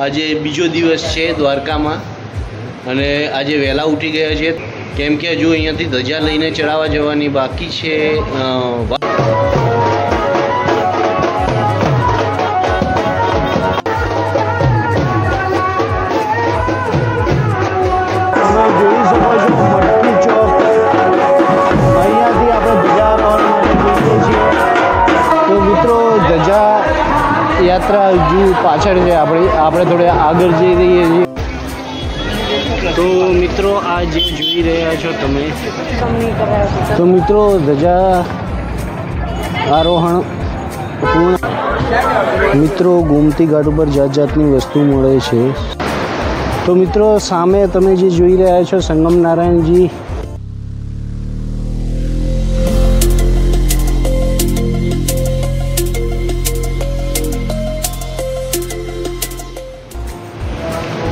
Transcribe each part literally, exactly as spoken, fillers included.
आज बीजो दिवस है द्वारका में अने आज वहेला उठी गया है केम के हजू अहींयाथी धजा लईने चढ़ावा जवानी बाकी है। यात्रा जो पाछड़ है आपड़ी आपणे थोड़े आगे जई रही है। तो मित्रों आज जोई रह्या छो तमे तो मित्रों धजा आरोहण पूर्ण। मित्रों गोमती घाट पर जात जातनी वस्तु मळे छे। तो मित्रों सामे तमे जे जोई रह्या छो संगम नारायण जी।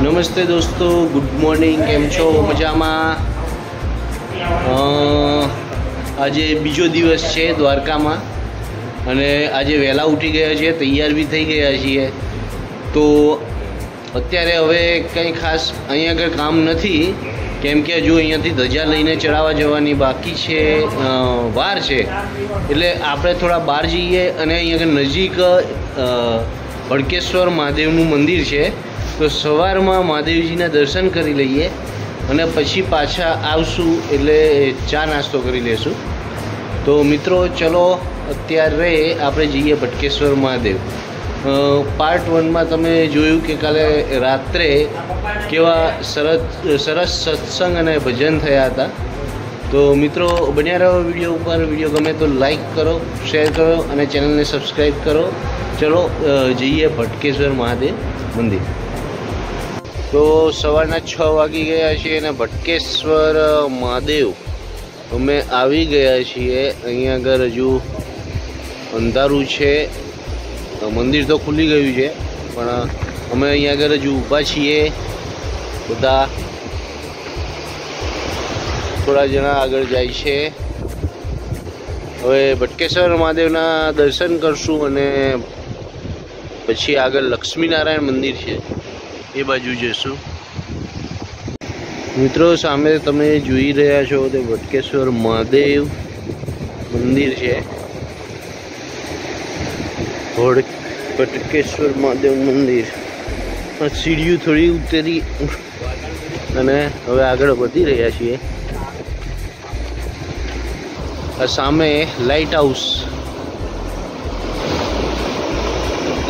नमस्ते दोस्तों, गुड मॉर्निंग, केम छो मजा में। आज बीजो दिवस है द्वारका में अने आज वहेला उठी गया है, तैयार भी थी गया है। तो अत्यारे हवे कई खास अहीं आगे काम नहीं केम के हजू अहींयाथी धजा लईने चढ़ावा जवानी बाकी है, वार है। एटले आपणे थोड़ा बहार जईए अने अहीं आगे नजीक भड़केश्वर महादेवनु मंदिर है तो सवार में महादेवजी ना दर्शन करी लीए अने पछी पाछा आवशुं एटले चा नास्तो करी लेशुं। तो मित्रों चलो अत्यारे आपणे जईए भटकेश्वर महादेव। पार्ट वन में तमे जोयुं के काले रात्रे केवा सरस सरस सत्संग अने भजन थया हता। तो मित्रों बन्या रहो विडियो पर। विडियो गमे तो लाइक करो, शेर करो अने चेनल ने सब्सक्राइब करो। चलो जईए भटकेश्वर महादेव मंदिर। तो सवारना छ वागी गया छे ने भटकेश्वर महादेव अमे आवी गया छे। अहींया आगळ हजू अंधारू छे, मंदिर तो खुली गयुं छे पण अमे अहींया आगळ हजू ऊभा छीए। बधा थोड़ा जणा आगळ जाय छे। हवे भटकेश्वर महादेवना दर्शन करशुं अने पछी आगळ लक्ष्मीनारायण मंदिर छे ये बाजू जैसू। मित्रों सामे तमे जोई रह्या छो ते भटकेश्वर महादेव मंदिर है। भटकेश्वर महादेव मंदिर सीढ़ियों थोड़ी उतरी अने हवे आगळ वधी रह्या छीए। आ सामे लाइट हाउस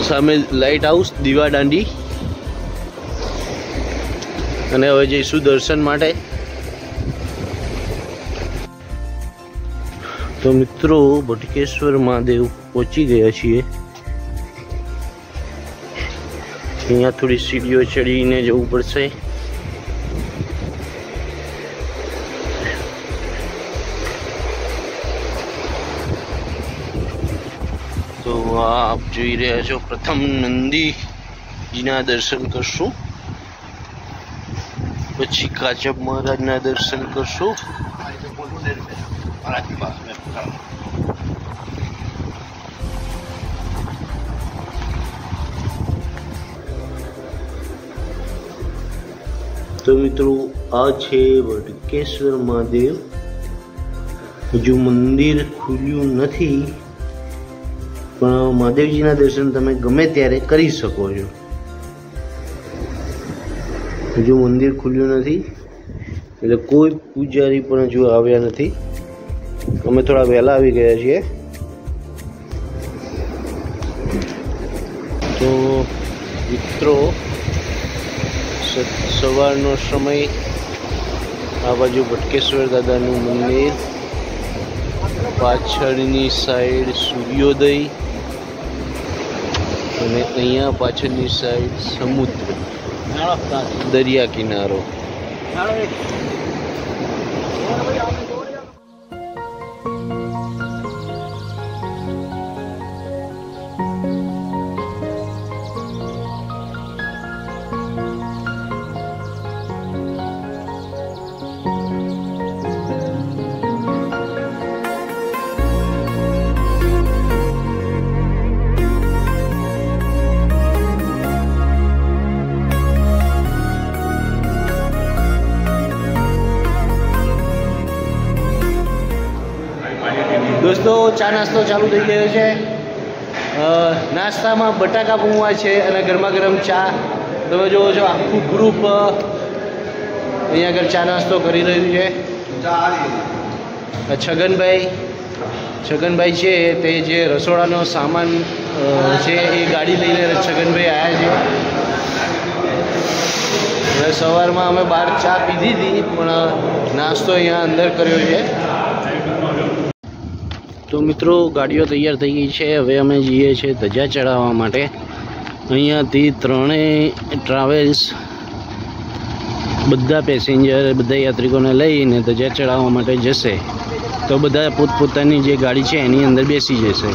सामे लाइट हाउस दीवा दांडी अने हवे जईशुं दर्शन माटे। तो मित्रों भटकेश्वर महादेव पहुंची गया छे। अहींया थोड़ी सीढ़ीओ चढ़ीने जवुं पड़शे। तो आप जोई रह्या छो प्रथम नंदीजीना दर्शन करशुं, पछी काचब महाराजना दर्शन करशो। तो मित्रों आ छे भटकेश्वर महादेव। हजू मंदिर खुल्यु नथी पण महादेवजीना दर्शन तमे गमे त्यारे करी शको छो। हजू मंदिर खुल्यु नथी एटले कोई पूजारी पण हजू आव्या नथी। अमे थोड़ा वहेला आवी गया छीए। तो मित्रों सवारनो समय आ बाजू भटकेश्वर दादानु मंदिर, पाछळनी साइड सूर्योदय अने अहींया पाछळनी साइड समुद्र दरिया किनारो। तो चा नास्तो चालू थी गयो है। नास्ता में बटाका भूंगवा है और गरमा गरम चा तब जुओ छो आखू ग्रुप अहीं आगे चा नास्तो करी रह्युं छे। छगन भाई छगन भाई है ते जे रसोड़ा सामान है ये गाड़ी लईने छगन भाई आया है। सवार में अमे बार चा पीधी थी पण नास्तो अहीं अंदर कर्यो है। तो मित्रों गाड़ियों तैयार थी गई है। हवे अमे जीए छे धजा चढ़ावा माटे। अहींयाथी त्रणेय ट्रावेल्स बधा पेसेंजर बधा यात्रिकोने लईने धजा चढ़ावा माटे जशे तो बधा पोतपोतानी जे गाड़ी है एनी अंदर बेसी जशे।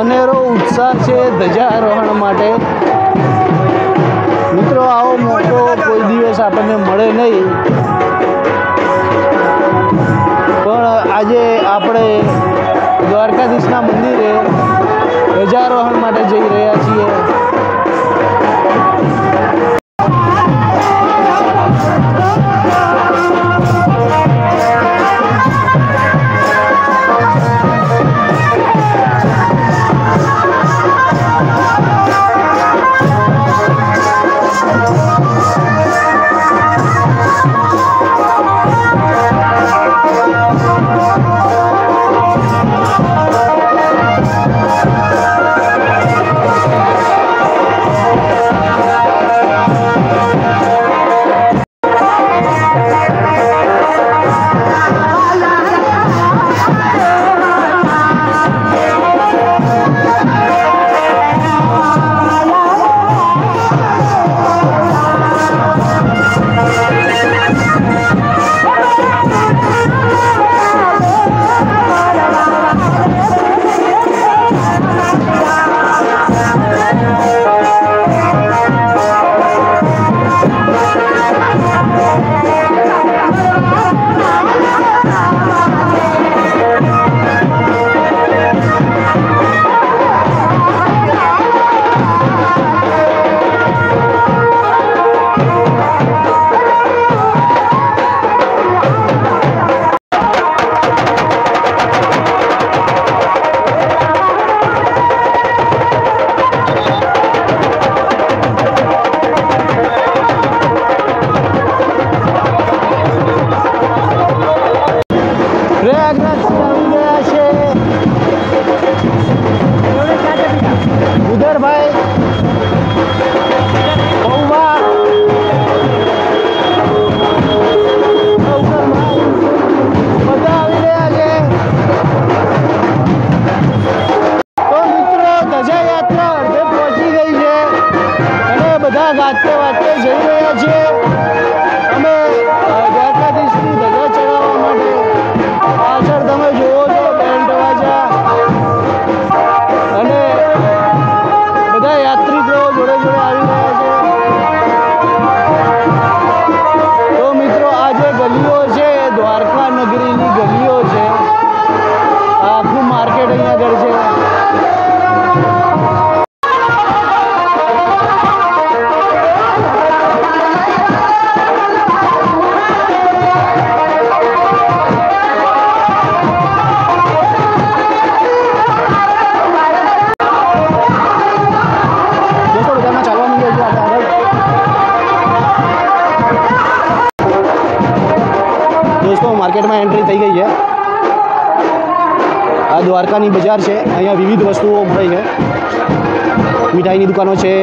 अनेरो उत्साह है ध्वजारोहण माटे। मित्रों आओ मौको कोई दिवस आपने मळे नहीं पण आजे आपणे द्वारकाधीशना मंदिरे ध्वजारोहण माटे जई रह्या छीए। गलियों से द्वारका नगरी की गलियों से मार्केट में एंट्री थी गई है। आ द्वारकानी बजार है, अँ विविध वस्तुओं उभराई है। मिठाई दुकानों से,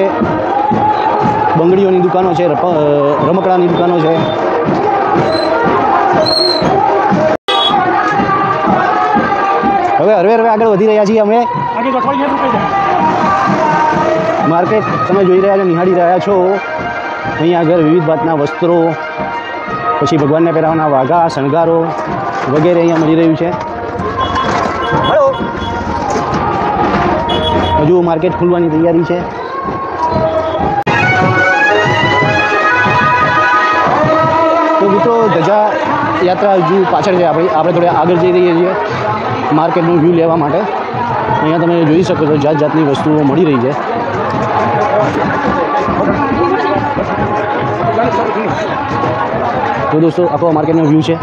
बंगड़ियों की दुकानों से, रमकड़ा की दुकानों से। हवे हवे हवे आगे वधी रह्या छीए अमे मार्केट तमे जोई रह्या छो, निहाळी रह्या छो। अहींया आगे विविध भातना वस्त्रो, पछी भगवानने पहेरवाना वाघा शणगारो वगैरे अहींया मळी रह्युं छे। हजू मार्केट खुलवानी तैयारी छे। तो मित्रों, धजा यात्रा हजू पाछळ छे, आपणे थोड़ा आगळ जई रह्या छीए मार्केट में व्यू लेवा माटे। अहींया तमे जोई शको छो, जात जातनी वस्तुओ मळी रही है। तो दोस्तों, आपको मार्केट में व्यू है।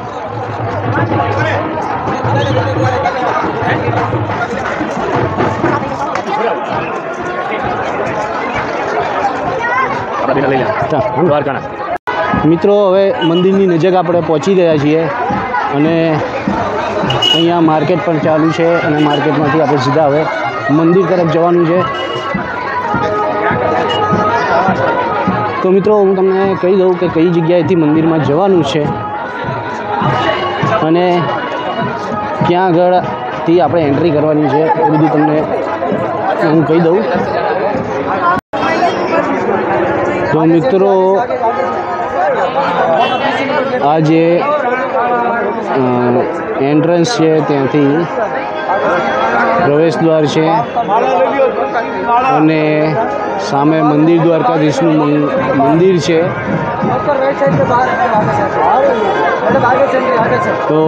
मित्रों, हवे मंदिरनी नजीक आपणे पहोंची गया छीए अने अँ मार्केट पर चालू है। मार्केट में आप सीधा हम मंदिर तरफ जवा है। तो मित्रों, हूँ तमने कही दूँ कि कई जगह थी मंदिर में जवा है, क्या आग थी आप एंट्री करवानी है, ये बधु तमने हूँ कही दूँ। तो मित्रों, आज एंट्रन्स है, त्यांथी प्रवेश द्वार है अने सामे मंदिर द्वारकाधीश मंदिर है। तो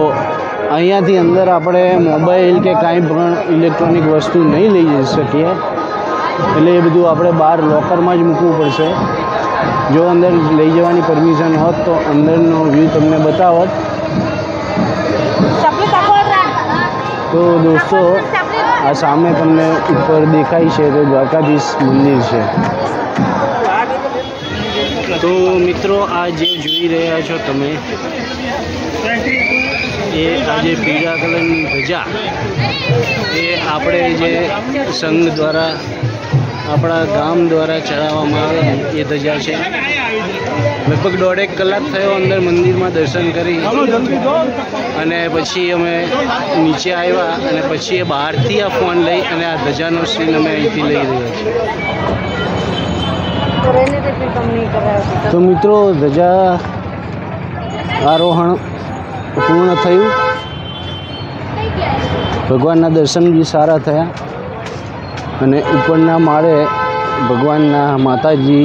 अहींयाथी अंदर आपणे मोबाइल के काई पण इलेक्ट्रॉनिक वस्तु नहीं लई जई सकीए, एटले ए बधुं आपणे बहार लॉकर में ज मूकवू पड़शे। जो अंदर लई जवानी परमिशन होत तो अंदरनो व्यू तमने बतावत। तो दोस्तों, आ सामे तमने ऊपर देखाई है तो द्वारकाधीश मंदिर है। तो मित्रों, आज जोई रह्या छो तमे ये आज पीड़ा कलर ध्वजा ये आपणे जे संघ द्वारा अपना गाम द्वारा चढ़ावामां आवे ये ध्वजा है। लगभग दौड़ेक कलाक थयो अंदर मंदिर में दर्शन करी अने पछी अमे नीचे आव्या अने पछी बहारथी आ फोन लई अने आ ध्वजानो सीन अमे अहींथी लई रह्या छीए। तो मित्रों, ध्वजा आरोहण पूर्ण थयुं, भगवानना दर्शन भी सारा थया अने उपरना माळे भगवानना माताजी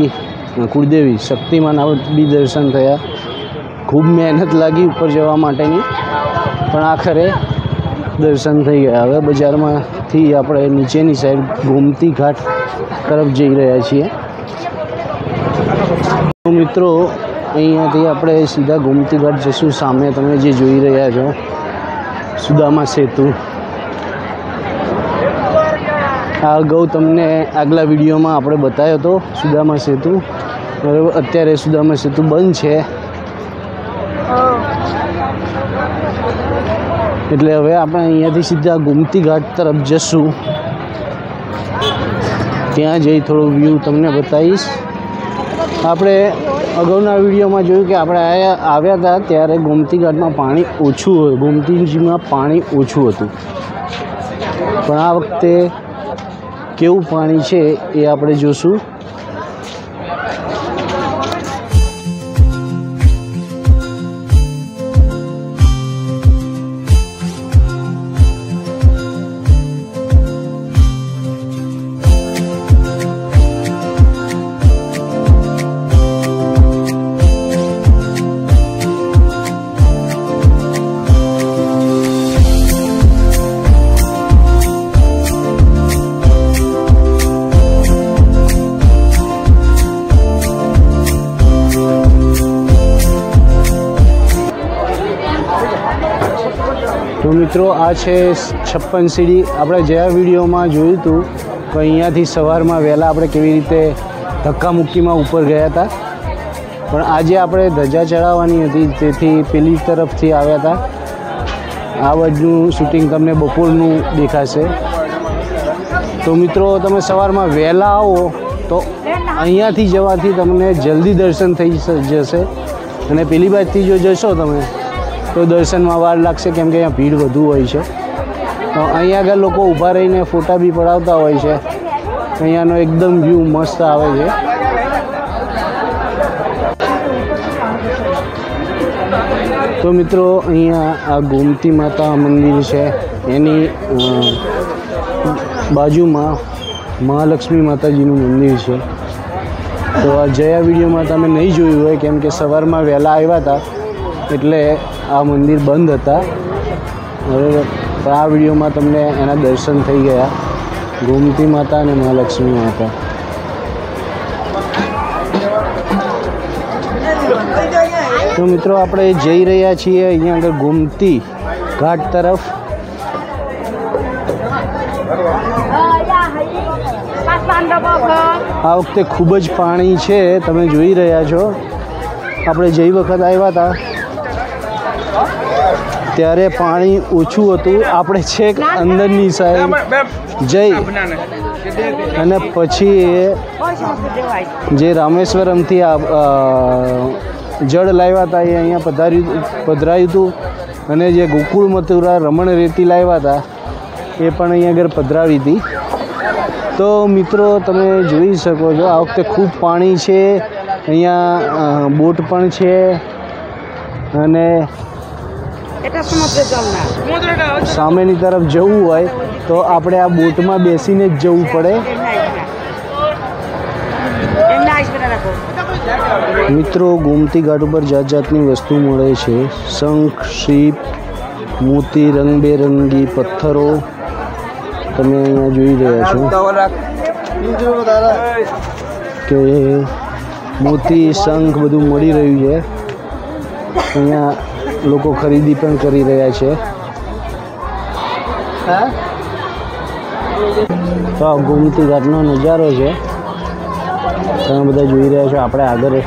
कुलदेवी शक्तिमाना भी दर्शन थया। खूब मेहनत लगी ऊपर जवा माटेनी, पण आखरे दर्शन थई गया। हवे बजारमांथी आपणे नीचेनी साइड गोमती घाट तरफ जई रह्या छीए। तो मित्रों, अहींयाथी आपणे सीधा गोमती घाट जशुं। सामे तमे जे जोई रह्या छो सुदामा सेतु, आ अगाऊ तमने आगला विडियो में आपणे बतायो तो सुदामा सेतु। बराबर, अत्यारे सुदामा सेतु बंद है एटले हवे आपणे अहींयाथी सीधा गोमती घाट तरफ जशुं। त्यां जई थोड़ो व्यू तमने बताईश। आपणे अगाऊना विडियो में जोयुं कि आपणे आव्या हता त्यारे गोमती घाट में पाणी ओछुं हतुं, गोमतीजीमां पाणी ओछुं हतुं, पण आ वखते केवुं पाणी छे ए आपणे जोशुं। मित्रों, आ छे छप्पन सीढ़ी। आपणे ज्या विडियो में जोयुं हतुं कि अहींयाथी सवार में वहेला आपणे केवी रीते धक्का मुक्की में ऊपर गया था, पण आजे आपणे ध्वजा चढ़ावानी हती तेथी पेली तरफ थी आव्या था। आ बाजू शूटिंग तमने बपोरनू देखाशे। तो मित्रों तमे सवारमां वहेला आवो तो અહીંયાથી જવાથી તમને જલ્દી દર્શન થઈ જશે અને પેલી બાજથી જો જશો તમે તો દર્શનમાં વાર લાગશે કેમ કે અહીંયા ભીડ વધુ હોય છે। તો અહીંયા આગળ લોકો ઊભા રહીને ફોટા બી પડાવતા હોય છે। અહીંયાનો એકદમ વ્યૂ મસ્ત આવે છે। તો મિત્રો અહીંયા આ ગોમતી માતા મંદિર છે એની બાજુમાં મહાલક્ષ્મી માતાજીનું મંદિર છે। तो आ जया वीडियो में तब नहीं जुड़ू है केम के सवार में वहला आया था एट्ले आ मंदिर बंद था। आ वीडियो में तमने एना दर्शन थी गया गोमती माता और महालक्ष्मी माता। तो मित्रों आपणे जई रह्या छीए अहींया आगळ गोमती घाट तरफ। आ वखते खूबज पाणी छे तमे जोई रह्या छो। आपणे जई वखत आव्या हता त्यारे पाणी ओछुं हतुं। आपणे छेक अंदरनी साइड जई अने पछी जे रामेश्वरमथी जळ लाव्या हता ए अहींया पधार्युं पधरायुं हतुं अने जे गोकुळ मथुरा रमण रेती लाव्या हता ए पण अहींया घर पधरावी हती। तो मित्रों तमे जोई शको छो आ वखते खूब पाणी छे। अहींया बोट पण छे अने सामेनी तरफ जवुं होय तो आपणे आ बोटमां बेसीने ज जवुं पड़े। मित्रों गोमती घाट पर जात जातनी वस्तु मळे छे। शंख सीप मोती रंगबेरंगी पत्थरों तमे अहींया जोई रह्या छो के मोती शंख बधु मळी रह्युं छे। अहींया लोको खरीदी पण करी रह्या छे। तो आ गोमती घाटनो नजारो छे तमे बधा जोई रह्या छो। आपणे आगळ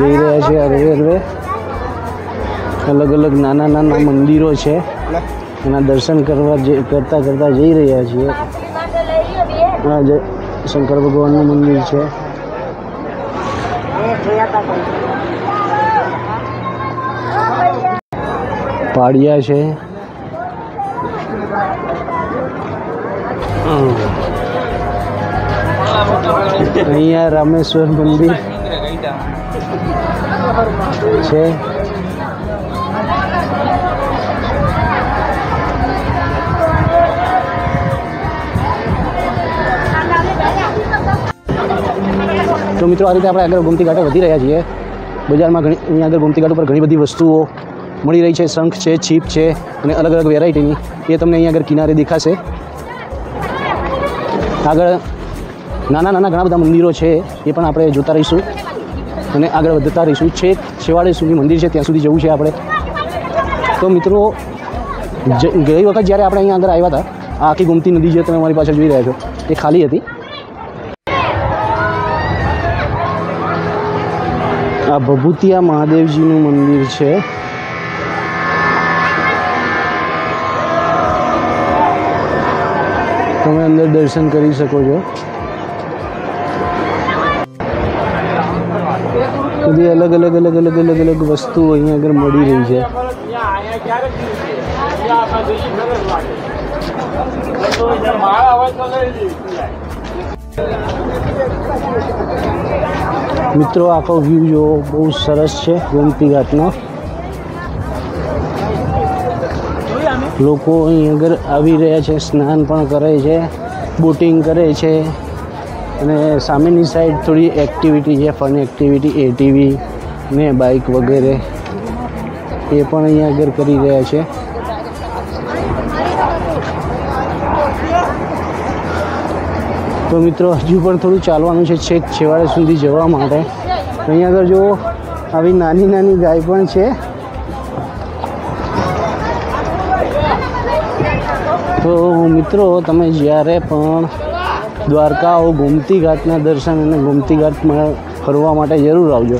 जई रह्या छे। हरवे हरवे अलग अलग नाना नाना मंदिरो छे एना दर्शन करवा करता करता जई रह्या छीए। हाँ जय शंकर भगवान मंदिर है। पाड़िया है। अहींया रामेश्वर मंदिर है। तो मित्रों आ रीते आपणे आगळ गोमती घाटे वधी रह्या छीए। बजार में घणी अहींया आगळ गोमती घाट पर घणी बधी वस्तुओ मळी रही है। शंख है छीप है अने अलग अलग वेरायटीनी ए तमने अहींया आगळ किनारे देखाशे। आगळ नाना नाना घणा बधा मंदिरो है ए पण आपणे जोता रहीशुं अने आगळ वधता रहीशुं। छेक छेवाड़े सुधी मंदिर है त्यां सुधी जवुं छे आपणे। तो मित्रों गई वखत ज्यारे आपणे अहींया आगळ आव्या हता आ आखी गोमती नदी जे तमे मारी पाछळ जोई रह्या छो ए खाली हती। आ भभूतिया महादेव जी नु मंदिर है। तमे अंदर दर्शन करी सको छो। बधी अलग अलग अलग अलग अलग अलग वस्तु अहींया आगळ मळी रही है। मित्रों आखो व्यू जो बहुत सरस है गोमती घाटनो। लोको अहीं आगळ आवी रह्या छे, स्नान पण करे छे, बोटिंग करे छे अने सामेनी साइड थोड़ी एक्टिविटी है, फन एक्टिविटी एटीवी ने बाइक वगैरह ये पण अहीं आगळ करी रह्या छे। तो मित्रों हजू पर थोड़ा चालवानुं छे छेक छेवाड़े सुधी जवा माटे। अहीं आगळ जो आवी नानी नानी गाय पण छे। तो मित्रों तमे ज्यारे पण द्वारका गोमती घाटना दर्शन अने गोमती घाट मां फरवा माटे जरूर आवजो।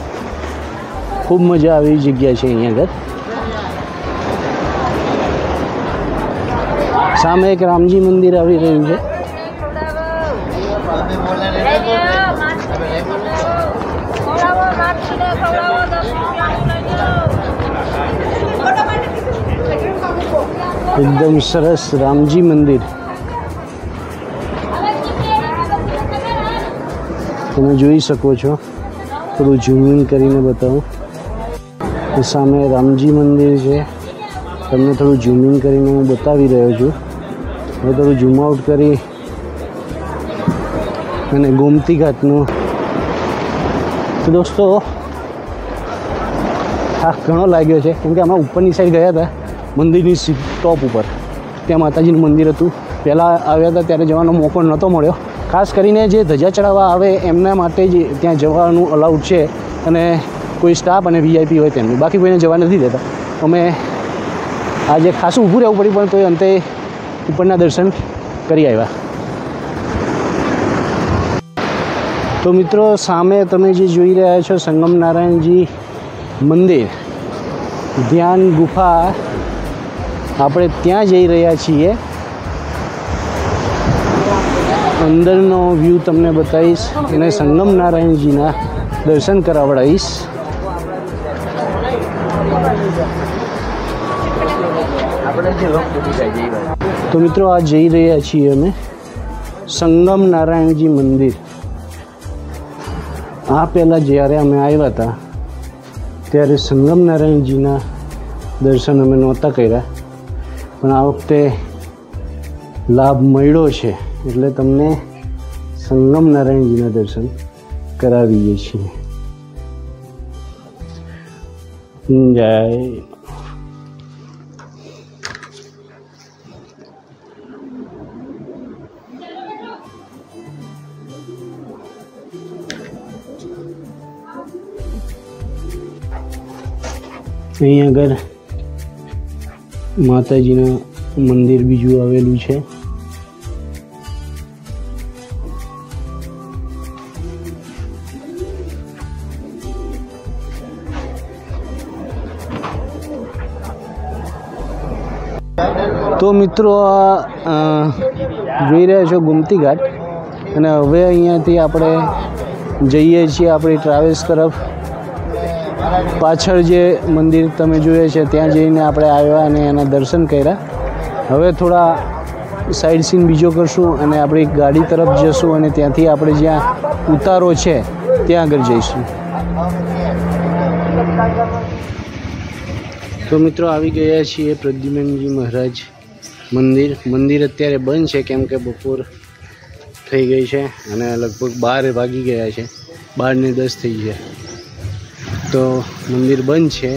खूब मजा आवी जग्या छे अहीं आगळ। सामने एक राम जी मंदिर अभी रही है। एकदम सरस राम जी मंदिर। તમે જોઈ શકો છો, થોડું ઝૂમ ઇન કરીને બતાવું। સામે રામજી મંદિર છે, તમને થોડું ઝૂમ ઇન કરીને હું બતાવી રહ્યો છું। હવે થોડું ઝૂમ આઉટ કરી અને ગોમતી ઘાટનું, તો દોસ્તો આ ઘણો લાગ્યો છે કેમ કે અમે ઉપરની સાઈડ ગયા હતા મંદિરની ટોપ ઉપર, ત્યાં માતાજીનું મંદિર હતું। પહેલાં આવ્યા હતા ત્યારે જવાનો મોકો નહોતો મળ્યો। खास કરીને જે ધજા ચડાવવા આવે એમના માટે જ ત્યાં જવાનું અલાઉડ છે, અને કોઈ સ્ટાફ અને વીઆઈપી હોય તેમનું, બાકી કોઈને જવા નથી દેતા। અમે આજે ખાસું ઊભું રહેવું પડ્યું, પણ તોય અંતે ઉપરના દર્શન કરી આવ્યા। તો મિત્રો સામે તમે જે જોઈ રહ્યા છો સંગમ નારાયણજી મંદિર, ધ્યાન ગુફા, આપણે ત્યાં જઈ રહ્યા છીએ। अंदरનો व्यू તમને બતાવીશ અને સંગમ નારાયણજીના દર્શન કરાવડાવીશ। તો મિત્રો આ જઈ રહ્યા છીએ અમે સંગમ નારાયણજી મંદિર। આ પહેલાં જ્યારે અમે આવ્યા હતા ત્યારે સંગમ નારાયણજીના દર્શન અમે નહોતા કર્યા, પણ આ વખતે લાભ મળ્યો છે એટલે તમને સંગમ નારાયણજીના દર્શન કરાવીએ છીએ। જય અહીં આગળ માતાજીનું મંદિર બીજું આવેલું છે। તો મિત્રો આ જોઈ રહ્યા છો ગોમતી ઘાટ, અને હવે અહીંયાથી આપણે જઈએ છીએ આપણી ટ્રાવેલ્સ તરફ। પાછળ જે મંદિર તમે જોઈએ છે ત્યાં જઈને આપણે આવ્યા અને એના દર્શન કર્યા। હવે થોડા સાઇડ સીન બીજો કરશું અને આપણી ગાડી તરફ જશું, અને ત્યાંથી આપણે જ્યાં ઉતારો છે ત્યાં આગળ જઈશું। તો મિત્રો આવી ગયા છીએ પ્રદ્યુમનજી મહારાજ મંદિર। મંદિર અત્યારે બંધ છે કેમ કે બપોર થઈ ગઈ છે અને લગભગ બાર વાગી ગયા છે, બાર ને દસ થઈ ગયા, તો મંદિર બંધ છે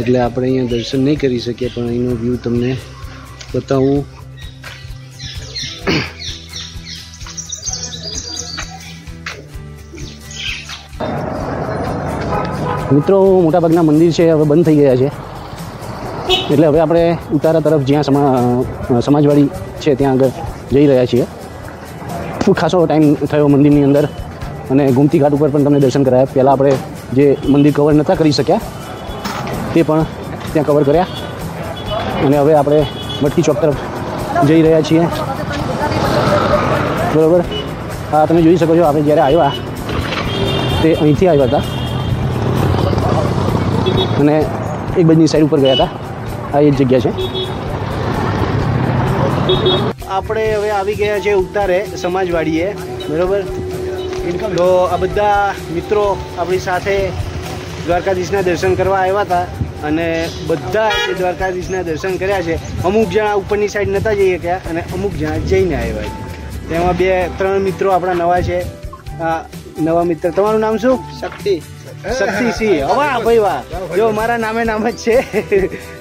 એટલે આપણે અહીંયા દર્શન નહીં કરી શકીએ। પણ અહીંનો વ્યૂ તમને બતાવું। મિત્રો મોટાભાગના મંદિર છે હવે બંધ થઈ ગયા છે, એટલે હવે આપણે ઉતારા તરફ જ્યાં સમા સમાજવાડી છે ત્યાં આગળ જઈ રહ્યા છીએ। ખૂબ ખાસો ટાઈમ થયો મંદિરની અંદર, અને ગોમતી ઘાટ ઉપર પણ તમને દર્શન કરાયા। પહેલાં આપણે જે મંદિર કવર નહોતા કરી શક્યા તે પણ ત્યાં કવર કર્યા, અને હવે આપણે ભટકી ચોક તરફ જઈ રહ્યા છીએ। બરાબર, હા તમે જોઈ શકો છો આપણે જ્યારે આવ્યા તે અહીંથી આવ્યા હતા અને એક બાજુની સાઈડ ઉપર ગયા હતા। આ એ જગ્યા છે। આપણે હવે આવી ગયા છે ઉતારે સમાજવાડીએ, બરાબર। તો આ બધા મિત્રો આપણી સાથે દ્વારકાધીશના દર્શન કરવા આવ્યા હતા, અને બધા જે દ્વારકાધીશના દર્શન કર્યા છે, અમુક જણા ઉપરની સાઈડ નહોતા જઈ ગયા અને અમુક જણા જઈને આવ્યા છે। તેમાં બે ત્રણ મિત્રો આપણા નવા છે। નવા મિત્ર, તમારું નામ શું? શક્તિ શક્તિ સિંહ। વાહ ભાઈ વાહ, જો મારા નામે નામ જ છે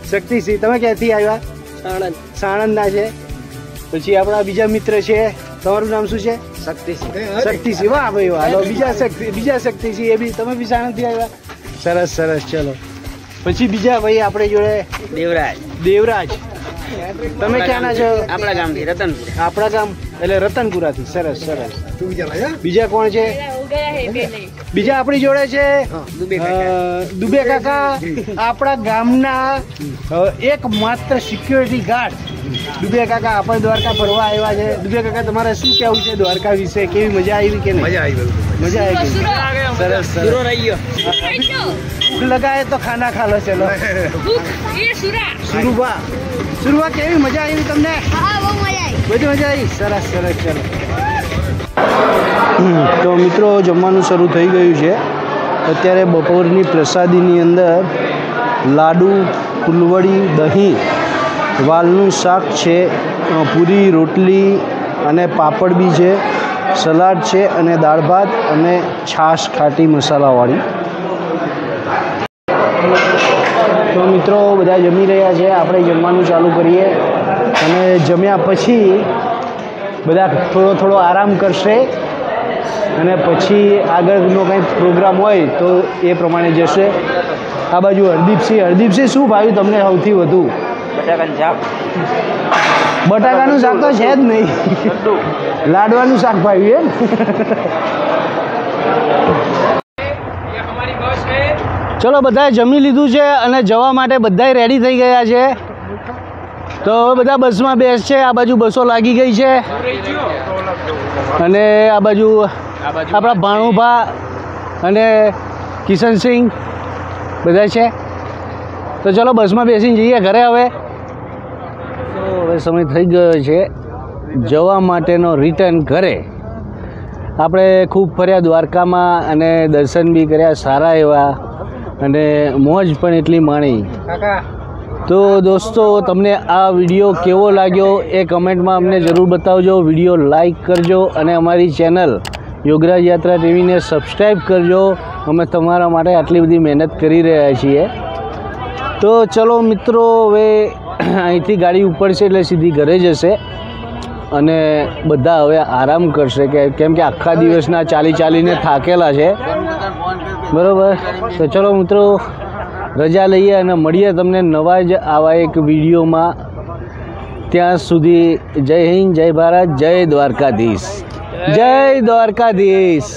શક્તિ સિંહ। તમે ક્યાંથી આવ્યા? સાણંદ, સાણંદના છે। પછી આપણા બીજા મિત્ર છે, તમારું નામ શું છે? શક્તિ સિંહ। શક્તિ સિંહ, વાહ ભાઈ વાહ। બીજા શક્તિ બીજા શક્તિ સિંહ, એ બી તમે બી સાણંદથી આવ્યા? સરસ સરસ, ચલો। પછી બીજા ભાઈ આપણે જોડે દેવરાજ દેવરાજ તમે ક્યાંના છો? આપણા ગામથી, રતનપુર। આપણા ગામ એટલે રતનપુરાથી, સરસ સરસ। બીજા કોણ છે? બીજા આપણી જોડે છે દુબે કાકા, આપણા ગામના એકમાત્ર સિક્યુરિટી ગાર્ડ, દુબે કાકા આપણે દ્વારકા ફરવા આવ્યા છે. દુબે કાકા તમારે શું કહેવું છે દ્વારકા વિશે? કેવી મજા આવી કે નહીં? મજા આવી, મજા આવી. સરસ સુરો રહી ગયો. ભૂખ લગાય તો ખાના ખા લો. ચલો ભૂખ એ સુરા સુરુવા સુરુવા કેવી મજા આવી તમને? હા બહુ મજા આવી, બધી મજા આવી. સરસ સરસ. ચલો તો મિત્રો જમવાનું શરૂ થઈ ગયું છે. અત્યારે બપોરની પ્રસાદીની અંદર લાડુ, ફૂલવડી, દહીં, વાલનું શાક છે, પૂરી, રોટલી અને પાપડ બી છે, સલાડ છે અને દાળ ભાત અને છાશ ખાટી મસાલાવાળી. તો મિત્રો બધા જમી રહ્યા છે. આપણે જમવાનું ચાલુ કરીએ અને જમ્યા પછી બધા થોડો થોડો આરામ કરશે અને પછી આગળનો કંઈ પ્રોગ્રામ હોય તો એ પ્રમાણે જશે. આ બાજુ હરદીપસિંહ. હરદીપસિંહ શું ભાવ્યું તમને સૌથી વધુ? બટાકાનું શાક. બટાકાનું શાક તો છે જ નહીં, લાડવાનું શાક ભાવ્યું એમ. ચલો બધાએ જમી લીધું છે અને જવા માટે બધાએ રેડી થઈ ગયા છે. તો હવે બધા બસમાં બેસશે. આ બાજુ બસો લાગી ગઈ છે અને આ બાજુ આપણા ભાણુભા અને કિશનસિંહ બધા છે. તો ચલો બસમાં બેસીને જઈએ ઘરે હવે. તો હવે સમય થઈ ગયો છે જવા માટેનો, રિટર્ન ઘરે. આપણે ખૂબ ફર્યા દ્વારકામાં અને દર્શન બી કર્યા સારા એવા અને મોજ પણ એટલી માણી. તો દોસ્તો તમને આ વિડીયો કેવો લાગ્યો એ કમેન્ટમાં અમને જરૂર બતાવજો. વિડીયો લાઈક કરજો અને અમારી ચેનલ યોગરાજ યાત્રા ટીવીને સબસ્ક્રાઈબ કરજો. અમે તમારા માટે આટલી બધી મહેનત કરી રહ્યા છીએ. તો ચલો મિત્રો હવે અહીંથી ગાડી ઉપડશે એટલે સીધી ઘરે જશે અને બધા હવે આરામ કરશે કે કેમ કે આખા દિવસના ચાલી ચાલીને થાકેલા છે. બરાબર. તો ચલો મિત્રો રજા લઈએ અને મળીએ તમને નવા જ આવા એક વિડીયોમાં. ત્યાં સુધી જય હિન્દ, જય ભારત, જય દ્વારકાધીશ, જય દ્વારકાધીશ.